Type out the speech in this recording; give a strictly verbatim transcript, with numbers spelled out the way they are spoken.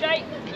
Shake.